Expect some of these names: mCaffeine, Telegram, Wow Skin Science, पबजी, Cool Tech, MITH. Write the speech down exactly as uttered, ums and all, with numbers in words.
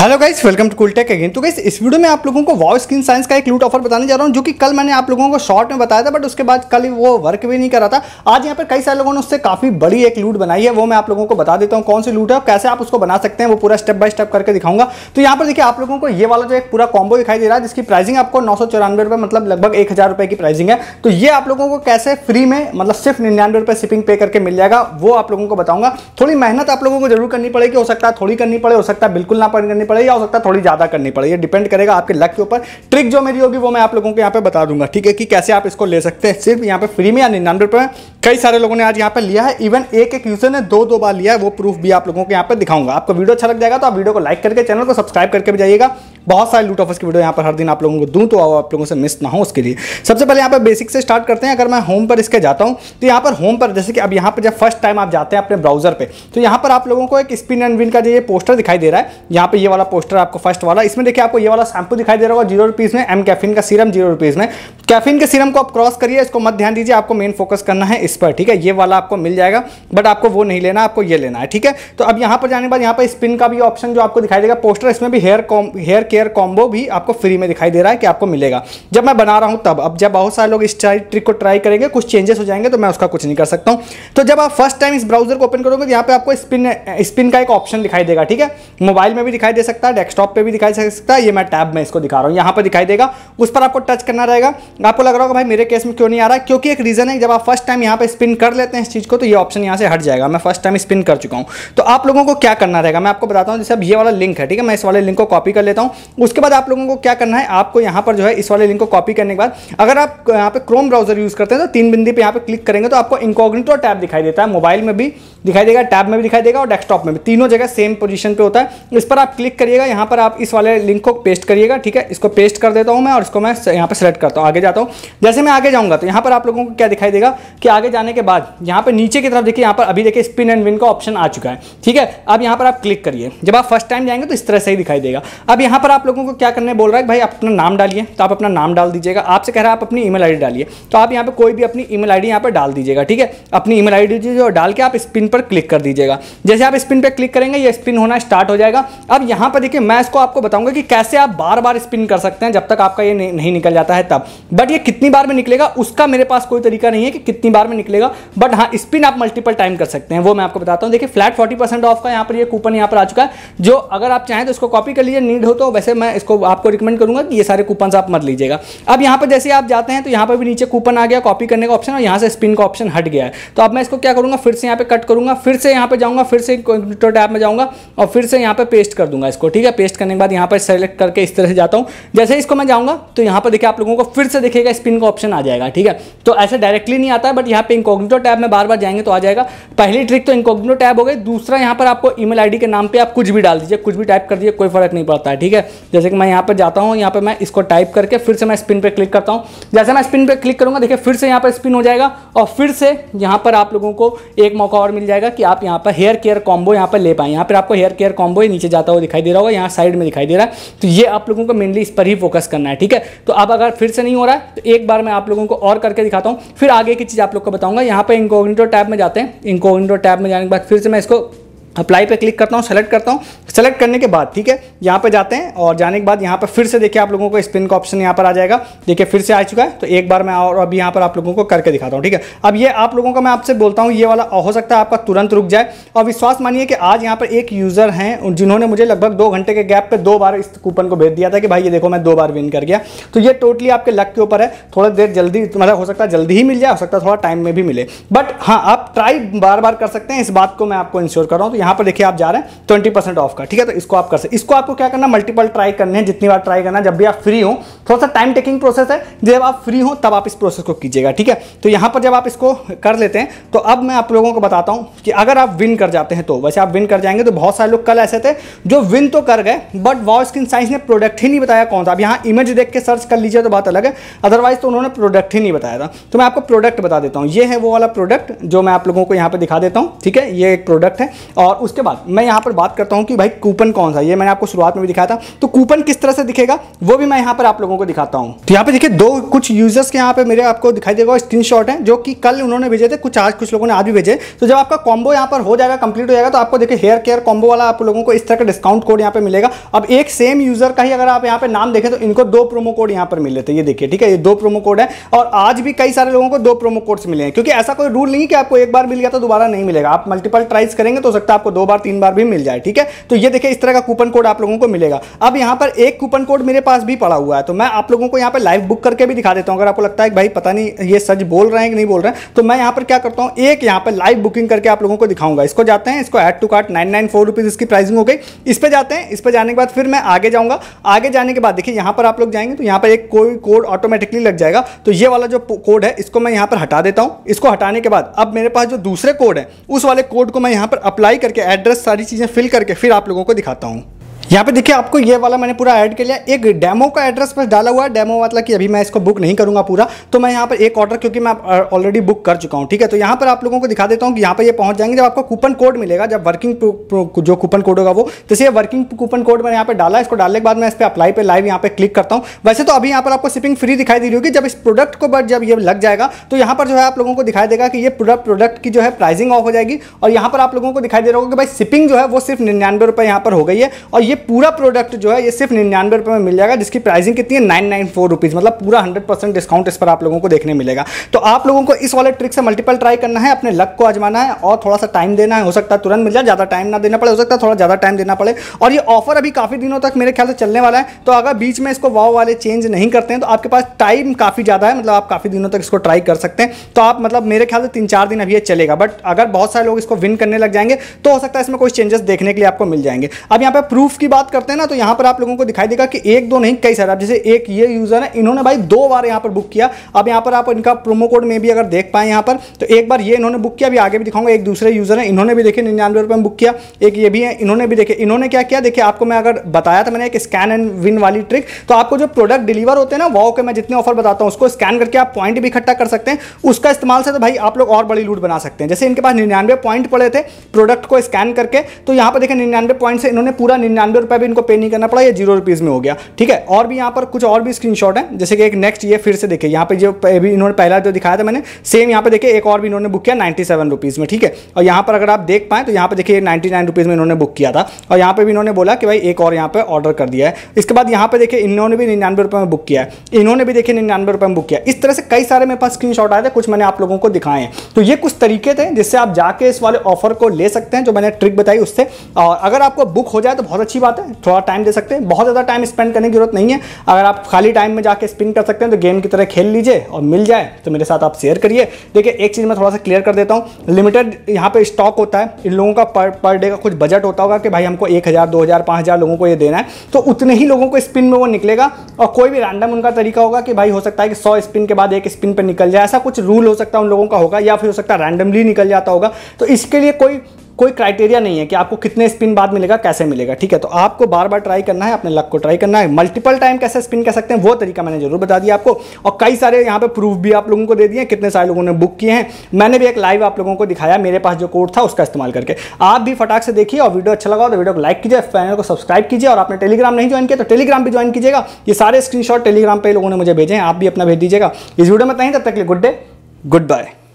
Hello guys, welcome to cool tech again. तो guys, इस video में आप लोगों को वाव स्किन साइंस का एक लूट ऑफर बताने जा रहा हूं, जो कि कल मैंने आप लोगों को शॉर्ट में बताया था, बट उसके बाद कल वो वर्क भी नहीं कर रहा था। आज यहां पर कई सारे लोगों ने उससे काफी बड़ी एक लूट बनाई है, वो मैं आप लोगों को बता देता हूं कौन सी लूट है और कैसे आप उसको बना सकते हैं, वो पूरा स्टेप बाय स्टेप करके दिखाऊंगा। तो यहाँ पर देखिए, आप लोगों को ये वाला जो एक पूरा कॉम्बो दिखाई दे रहा है, जिसकी प्राइसिंग आपको नौ सौ चौरानवे रुपये मतलब लगभग एक हज़ार रुपये की प्राइसिंग है। तो ये आप लोगों को कैसे फ्री में मतलब सिर्फ निन्यानवे रुपये शिपिंग पे करके मिल जाएगा, वो आप लोगों को बताऊंगा। थोड़ी मेहनत आप लोगों को जरूर करनी पड़ेगी, हो सकता है थोड़ी करनी पड़े, हो सकता है बिल्कुल ना करनी पड़े, या हो सकता है थोड़ी ज्यादा करनी पड़े, ये डिपेंड करेगा आपके लक के ऊपर। ट्रिक जो मेरी होगी वो मैं आप लोगों को यहाँ पे बता दूंगा, ठीक है, कि कैसे आप इसको ले सकते हैं सिर्फ यहाँ पे फ्री में या निन्यानवे रुपये में। कई सारे लोगों ने आज यहाँ पे लिया है, इवन एक एक यूजर ने दो दो बार लिया है, वो प्रूफ भी आप लोगों को यहाँ पे दिखाऊंगा। आपको वीडियो अच्छा लग जाएगा तो आप वीडियो को लाइक करके चैनल को सब्सक्राइब करके भी जाइएगा। बहुत सारे लूट ऑफर्स की वीडियो यहाँ पर हर दिन आप लोगों को दूं, तो आप लोगों से मिस ना हो उसके लिए। सबसे पहले यहाँ पर बेसिक से स्टार्ट करते हैं। अगर मैं होम पर इसके जाता हूँ तो यहाँ पर होम पर जैसे कि अब यहाँ पर जब फर्स्ट टाइम आप जाते हैं अपने ब्राउजर पे, तो यहाँ पर आप लोगों को एक स्पिन एंड विन का जो ये पोस्टर दिखाई दे रहा है, यहाँ पे ये वाला पोस्टर आपको फर्स्ट वाला, इसमें देखिए आपको ये वाला शैम्पू दिखाई दे रहा होगा जीरो रुपीज़ में, एम कैफिन का सीरम जीरो रुपीज़ में। कैफिन के सीरम को आप क्रॉस करिए, इसको मत ध्यान दीजिए, आपको मेन फोकस करना है इस पर, ठीक है। ये वाला आपको मिल जाएगा, बट आपको वो नहीं लेना, आपको ये लेना है, ठीक है। तो अब यहाँ पर जाने के बाद यहाँ पर स्पिन का भी ऑप्शन जो आपको दिखाई देगा पोस्टर, इसमें भी hair com hair care combo भी आपको फ्री में दिखाई दे रहा है कि आपको मिलेगा। जब मैं बना रहा हूँ तब, अब जब बहुत सारे लोग इस ट्रिक को ट्राई करेंगे, कुछ चेंजेस हो जाएंगे तो मैं उसका कुछ नहीं कर सकता हूँ। तो जब आप फर्स्ट टाइम इस ब्राउजर को ओपन करोगे तो यहाँ पर आपको स्पिन स्पिन का एक ऑप्शन दिखाई देगा, ठीक है। मोबाइल में भी दिखाई दे सकता है, डेस्कटॉप पे भी दिखाई दे सकता है, ये मैं टैब में इसको दिखा रहा हूँ, यहाँ पर दिखाई देगा। उस पर आपको टच करना रहेगा। आपको लग रहा होगा भाई मेरे केस में क्यों नहीं आ रहा, क्योंकि एक रीज़न है, जब आप फर्स्ट टाइम यहाँ पे स्पिन कर लेते हैं इस चीज़ को तो ये ऑप्शन यहाँ से हट जाएगा। मैं फर्स्ट टाइम स्पिन कर चुका हूँ, तो आप लोगों को क्या करना रहेगा मैं आपको बताता हूँ। जैसे अब ये वाला लिंक है, ठीक है, मैं इस वाले लिंक को कॉपी कर लेता हूँ। उसके बाद आप लोगों को क्या करना है, आपको यहाँ पर जो है इस वाले लिंक को कॉपी करने के बाद अगर आप यहाँ पर क्रोम ब्राउजर यूज़ करते हैं तो तीन बिंदी पर यहाँ पर क्लिक करेंगे तो आपको इनकॉग्निटो टैब दिखाई देता है। मोबाइल में भी दिखाई देगा, टैब में भी दिखाई देगा और डेस्कटॉप में भी, तीनों जगह सेम पोजीशन पे होता है। इस पर आप क्लिक करिएगा, यहाँ पर आप इस वाले लिंक को पेस्ट करिएगा, ठीक है। इसको पेस्ट कर देता हूँ मैं और इसको मैं यहाँ पर सेलेक्ट करता हूँ, आगे जाता हूँ। जैसे मैं आगे जाऊँगा तो यहाँ पर आप लोगों को क्या दिखाई देगा कि आगे जाने के बाद यहाँ पर नीचे की तरफ देखिए, यहाँ पर अभी देखिए स्पिन एंड विन का ऑप्शन आ चुका है, ठीक है। अब यहाँ पर आप क्लिक करिए, जब आप फर्स्ट टाइम जाएंगे तो इस तरह से ही दिखाई देगा। अब यहाँ पर आप लोगों को क्या करने बोल रहा है, भाई अपना नाम डालिए, तो आप अपना नाम डाल दीजिएगा। आपसे कह रहा है आप अपनी ईमेल आई डी डालिए, तो आप यहाँ पर कोई भी अपनी ईमेल आई डी यहाँ पर डाल दीजिएगा, ठीक है। अपनी ईमेल आई डी जो डाल के आप स्पिन पर क्लिक कर दीजिएगा। जैसे आप स्पिन पर क्लिक करेंगे ये स्पिन होना स्टार्ट हो जाएगा। अब यहाँ पर देखिए, मैं इसको आपको बताऊंगा कि कैसे आप बार बार स्पिन कर सकते हैं जब तक आपका ये नहीं निकल जाता है तब। बट ये कितनी बार में निकलेगा उसका मेरे पास कोई तरीका नहीं है कि कितनी बार में निकलेगा, बट हाँ स्पिन आप मल्टीपल टाइम कर सकते हैं, वो मैं आपको बताता हूँ। देखिए फ्लैट फोर्टी परसेंट ऑफ का यहाँ पर ये कूपन यहाँ पर आ चुका है, जो अगर आप चाहें तो इसको कॉपी कर लीजिए, नीड हो तो। वैसे मैं इसको आपको रिकमेंड करूंगा कि ये सारे कूपन आप मत लीजिएगा। अब यहाँ पर जैसे आप जाते हैं तो यहाँ पर भी नीचे कूपन आ गया, कॉपी करने का ऑप्शन, और यहाँ से स्पिन का ऑप्शन हट गया है। तो अब मैं इसको क्या करूँगा, फिर से यहाँ पर कट करूँगा, फिर से यहाँ पर जाऊँगा, फिर से कंप्यूटर टैब में जाऊँगा और फिर से यहाँ पर पेस्ट कर दूंगा इसको, ठीक है। पेस्ट करने के बाद यहाँ पर सेलेक्ट करके इस तरह से जाता हूँ। जैसे इसको मैं जाऊँगा तो यहाँ पर देखिए आप लोगों को फिर से देखिएगा स्पिन का ऑप्शन आ जाएगा, ठीक है। तो ऐसे डायरेक्टली नहीं आता है, बट यहाँ पे इनकॉग्निटो टैब में बार बार जाएंगे तो आ जाएगा। पहली ट्रिक तो इनकॉग्निटो टैब हो गई। दूसरा, यहाँ पर आपको ईमेल आईडी के नाम पर आप कुछ भी डाल दीजिए, कुछ भी टाइप कर दीजिए, कोई फर्क नहीं पड़ता है, ठीक है। जैसे कि मैं यहाँ पर जाता हूँ, यहाँ पर मैं इसको टाइप करके फिर से मैं स्पिन पर क्लिक करता हूँ। जैसे मैं स्पिन पर क्लिक करूँगा देखिए फिर से यहाँ पर स्पिन हो जाएगा, और फिर से यहाँ पर आप लोगों को एक मौका और मिल जाएगा कि आप यहाँ पर हेयर केयर कॉम्बो यहाँ पर ले पाएँ। यहाँ पर आपको हेयर केयर कॉम्बो नीचे जाता हुआ दिखाई दे रहा होगा, यहाँ साइड में दिखाई दे रहा है। तो ये आप लोगों को मेनली इस पर ही फोकस करना है, ठीक है। तो अब अगर फिर से नहीं हो रहा है तो एक बार मैं आप लोगों को और करके दिखाता हूँ, फिर आगे की चीज़ आप लोग को बताऊँगा। यहाँ पर इनकॉग्निटो टैब में जाते हैं, इनकॉग्निटो टैब में जाने के बाद फिर से मैं इसको अप्लाई पे क्लिक करता हूँ, सेलेक्ट करता हूँ। सेलेक्ट करने के बाद, ठीक है, यहाँ पे जाते हैं और जाने के बाद यहाँ पर फिर से देखिए आप लोगों को स्पिन का ऑप्शन यहाँ पर आ जाएगा, देखिए फिर से आ चुका है। तो एक बार मैं और अभी यहाँ पर आप लोगों को करके दिखाता हूँ, ठीक है। अब ये आप लोगों को मैं आपसे बोलता हूँ ये वाला हो सकता है आपका तुरंत रुक जाए, और विश्वास मानिए कि आज यहाँ पर एक यूज़र हैं जिन्होंने मुझे लगभग दो घंटे के गैप पर दो बार इस कूपन को भेज दिया था कि भाई ये देखो मैं दो बार विन कर गया। तो ये टोटली आपके लक के ऊपर है, थोड़ा देर जल्दी मतलब हो सकता है जल्दी ही मिल जाए, हो सकता है थोड़ा टाइम में भी मिले, बट हाँ आप ट्राई बार बार कर सकते हैं, इस बात को मैं आपको इंश्योर कर रहा हूँ। यहाँ पर देखिए आप जा रहे हैं ट्वेंटी परसेंट ऑफ का, ठीक है। तो इसको आप कर सकते, इसको आपको क्या करना, मल्टीपल ट्राई करने हैं, जितनी बार ट्राई करना जब भी आप फ्री हो। थोड़ा सा टाइम टेकिंग प्रोसेस है, जब आप फ्री हो तब आप इस प्रोसेस को कीजिएगा, ठीक है। तो यहाँ पर जब आप इसको कर लेते हैं तो अब मैं आप लोगों को बताता हूँ कि अगर आप विन कर जाते हैं तो, वैसे आप विन कर जाएंगे तो बहुत सारे लोग कल ऐसे थे जो विन तो कर गए बट वाव स्किन साइंस ने प्रोडक्ट ही नहीं बताया कौन सा। अब यहाँ इमेज देख के सर्च कर लीजिए तो बात अलग है, अदरवाइज तो उन्होंने प्रोडक्ट ही नहीं बताया था। तो मैं आपको प्रोडक्ट बता देता हूँ, ये है वो वाला प्रोडक्ट जो मैं आप लोगों को यहाँ पर दिखा देता हूँ, ठीक है। ये एक प्रोडक्ट है और उसके बाद मैं यहाँ पर बात करता हूँ कि भाई कूपन कौन सा, ये मैंने आपको शुरुआत में भी दिखाया था, तो कूपन किस तरह से दिखेगा वो भी मैं यहाँ पर आप लोगों को दिखाता हूँ। तो यहाँ पे देखिए दो कुछ यूजर्स के यहाँ पे मेरे आपको दिखाई देगा स्क्रीन शॉट है जो कि कल उन्होंने भेजे थे, कुछ आज कुछ लोगों ने आज भी भेजे। तो जब आपका कॉम्बो यहाँ पर हो जाएगा, कंप्लीट हो जाएगा, तो आपको देखिए हेयर केयर कॉम्बो वाला आप लोगों को इस तरह का डिस्काउंट कोड यहाँ पे मिलेगा। अब एक सेम यूजर का ही अगर आप यहाँ पे नाम देखें तो इनको दो प्रोमो कोड यहाँ पर मिले थे, ये देखिए, ठीक है, ये दो प्रोमो कोड है और आज भी कई सारे लोगों को दो प्रोमो कोड्स मिले हैं, क्योंकि ऐसा कोई रूल नहीं कि आपको एक बार मिल गया तो दोबारा नहीं मिलेगा। आप मल्टीपल ट्राइज करेंगे तो हो सकता है आपको दो बार तीन बार भी मिल जाए, ठीक है। तो ये देखिए इस तरह का कूपन कोड आप लोगों को मिलेगा। अब यहाँ पर एक कूपन कोड मेरे पास भी पड़ा हुआ है, तो मैं आप लोगों को यहाँ पर लाइव बुक करके भी दिखा देता हूँ। अगर आपको लगता है भाई पता नहीं ये सच बोल रहे हैं कि नहीं बोल रहे हैं, तो मैं यहाँ पर क्या करता हूँ, एक यहाँ पर लाइव बुकिंग करके आप लोगों को दिखाऊंगा। इसको जाते हैं, इसको add to cart nine nine four rupees इसकी प्राइसिंग हो गई। इस पर जाते हैं, इस पर जाने के बाद फिर मैं आगे जाऊंगा। आगे जाने के बाद देखिए यहाँ पर आप लोग जाएंगे तो यहाँ पर एक कोई कोड ऑटोमेटिकली लग जाएगा। तो ये वाला जो कोड है इसको मैं यहाँ पर हटा देता हूँ। इसको हटाने के बाद अब मेरे पास जो दूसरे कोड है उस वाले कोड को मैं यहाँ पर अप्लाई करके एड्रेस सारी चीज़ें फिल करके फिर आप लोगों को दिखाता हूँ। यहाँ पे देखिए आपको ये वाला मैंने पूरा ऐड कर लिया, एक डेमो का एड्रेस बस डाला हुआ है। डेमो मतलब कि अभी मैं इसको बुक नहीं करूँगा पूरा, तो मैं यहाँ पर एक ऑर्डर क्योंकि मैं ऑलरेडी बुक कर चुका हूँ, ठीक है। तो यहाँ पर आप लोगों को दिखा देता हूँ कि यहाँ पर ये पहुँच जाएंगे। जब आपको कूपन कोड मिलेगा, जब वर्किंग जो कूपन कोड होगा वो, जैसे ये वर्किंग कूपन कोड मैंने यहाँ पर डाला, इसको डालने के बाद मैं इस पर अप्लाई पर लाइव यहाँ पर क्लिक करता हूँ। वैसे तो अभी यहाँ पर आपको शिपिंग फ्री दिखाई दे रही होगी जब इस प्रोडक्ट को, बट जब ये लग जाएगा तो यहाँ पर जो है आप लोगों को दिखाई देगा कि ये प्रोडक्ट प्रोडक्ट की जो है प्राइसिंग ऑफ हो जाएगी। और यहाँ पर आप लोगों को दिखाई दे रहा होगा कि भाई शिपिंग जो है वो सिर्फ निन्यानवे रुपये यहाँ पर हो गई है और ये पूरा प्रोडक्ट जो है ये सिर्फ निन्यानवे रुपये में मिल जाएगा, जिसकी प्राइसिंग कितनी है नाइन नाइन फोर रुपीज़, मतलब पूरा हंड्रेड परसेंट डिस्काउंट इस पर आप लोगों को देखने मिलेगा। तो आप लोगों को इस वाले ट्रिक से मल्टीपल ट्राई करना है, अपने लक को आजमाना है और थोड़ा सा टाइम देना है। हो सकता है तुरंत मिल जाए, ज़्यादा टाइम ना देना पड़े, हो सकता है थोड़ा ज़्यादा टाइम देना पड़े। और ये ऑफर अभी काफ़ी दिनों तक मेरे ख्याल से चलने वाला है, तो अगर बीच में इसको वाव वाले चेंज नहीं करते हैं तो आपके पास टाइम काफ़ी ज़्यादा है, मतलब आप काफ़ी दिनों तक इसको ट्राई कर सकते हैं। तो आप मतलब मेरे ख्याल से तीन चार दिन अभी ये चलेगा, बट अगर बहुत सारे लोग इसको विन करने लग जाएंगे तो हो सकता है इसमें कुछ चेंजेस देखने के लिए आपको मिल जाएंगे। अब यहाँ पर प्रूफ की बात करते हैं ना, तो यहाँ पर आप लोगों को दिखाई देगा कि एक दो नहीं कई सारे, आप जैसे एक ये यूजर है, इन्होंने भाई दो बार यहाँ पर बुक किया। अब यहाँ पर आप इनका प्रोमो कोड में भी अगर देख पाए यहाँ पर, तो एक बार ये इन्होंने बुक किया, अभी आगे भी दिखाऊंगा। एक दूसरे यूजर है, इन्होंने भी देखे निन्यानवे रुपये में बुक किया, एक ये भी है, इन्होंने भी देखे। इन्होंने क्या किया देखिए, आपको मैं अगर बताया था मैंने एक स्कैन एंड विन वाली ट्रिक, तो आपको जो प्रोडक्ट डिलीवर होते हैं ना वाओ के, मैं जितने ऑफर बताता हूँ उसको स्कैन करके आप पॉइंट भी इकट्ठा कर सकते हैं। उसका इस्तेमाल से तो भाई आप लोग और बड़ी लूट बना सकते हैं। जैसे इनके पास निन्यानवे पॉइंट पड़े थे प्रोडक्ट को स्कैन करके, तो यहाँ पर देखें निन्यानवे पॉइंट से इन्होंने पूरा निन्यानवे रुपये भी इनको पे नहीं करना पड़ा, ये जीरो रुपीज़ में हो गया, ठीक है। और भी यहाँ पर कुछ और भी स्क्रीनशॉट है, जैसे कि एक नेक्स्ट ये फिर से देखिए, यहाँ पे जो अभी इन्होंने पहला जो दिखाया था मैंने सेम यहाँ पे देखिए एक और भी इन्होंने बुक किया नाइन्टी सेवन रुपीज़ में, ठीक है। और यहाँ पर अगर आप देख पाएँ तो यहाँ पे देखिए नाइन्टी नाइन रुपीज़ में इन्होंने बुक किया था और यहाँ पर भी इन्होंने बोला कि भाई एक और यहाँ पर ऑर्डर कर दिया है। इसके बाद यहाँ पर देखिए इन्होंने भी निन्यानवे रुपये में बुक किया है, इन्होंने भी देखिए निन्यानवे रुपये में बुक किया। इस तरह से कई सारे मेरे पास स्क्रीनशॉट आए थे, कुछ मैंने आप लोगों को दिखाए हैं। तो ये कुछ तरीके थे जिससे आप जाके इस वाले ऑफर को ले सकते हैं जो मैंने ट्रिक बताई उससे। और अगर आपको बुक हो जाए तो बहुत अच्छी बात है, थोड़ा टाइम दे सकते हैं, बहुत ज़्यादा टाइम स्पेंड करने की जरूरत नहीं है। अगर आप खाली टाइम में जाके स्पिन कर सकते हैं तो गेम की तरह खेल लीजिए और मिल जाए तो मेरे साथ आप शेयर करिए। देखिए एक चीज़ मैं थोड़ा सा क्लियर कर देता हूँ, लिमिटेड यहाँ पे स्टॉक होता है, इन लोगों का पर पर डे का कुछ बजट होता होगा कि भाई हमको एक हज़ार दो हज़ार पाँच हज़ार लोगों को ये देना है, तो उतने ही लोगों को स्पिन में वो निकलेगा। और कोई भी रैंडम उनका तरीका होगा कि भाई हो सकता है कि सौ स्पिन के बाद एक स्पिन पर निकल जाए, ऐसा कुछ रूल हो सकता है उन लोगों का होगा, या फिर हो सकता है रैंडमली निकल जाता होगा। तो इसके लिए कोई कोई क्राइटेरिया नहीं है कि आपको कितने स्पिन बाद मिलेगा, कैसे मिलेगा, ठीक है। तो आपको बार बार ट्राई करना है, अपने लक को ट्राई करना है। मल्टीपल टाइम कैसे स्पिन कर सकते हैं वो तरीका मैंने जरूर बता दिया आपको, और कई सारे यहाँ पे प्रूफ भी आप लोगों को दे दिए, कितने सारे लोगों ने बुक किए हैं। मैंने भी एक लाइव आप लोगों को दिखाया मेरे पास जो कोड था उसका इस्तेमाल करके। आप भी फटाक से देखिए और वीडियो अच्छा लगा तो वीडियो को लाइक कीजिए, चैनल को सब्सक्राइब कीजिए। और आपने टेलीग्राम नहीं ज्वाइन किया तो टेलीग्राम भी ज्वाइन कीजिएगा, ये सारे स्क्रीनशॉट टेलीग्राम पर लोगों ने मुझे भेजे हैं, आप भी अपना भेज दीजिएगा। इस वीडियो में तहीं, तब तक के लिए गुड डे, गुड बाय।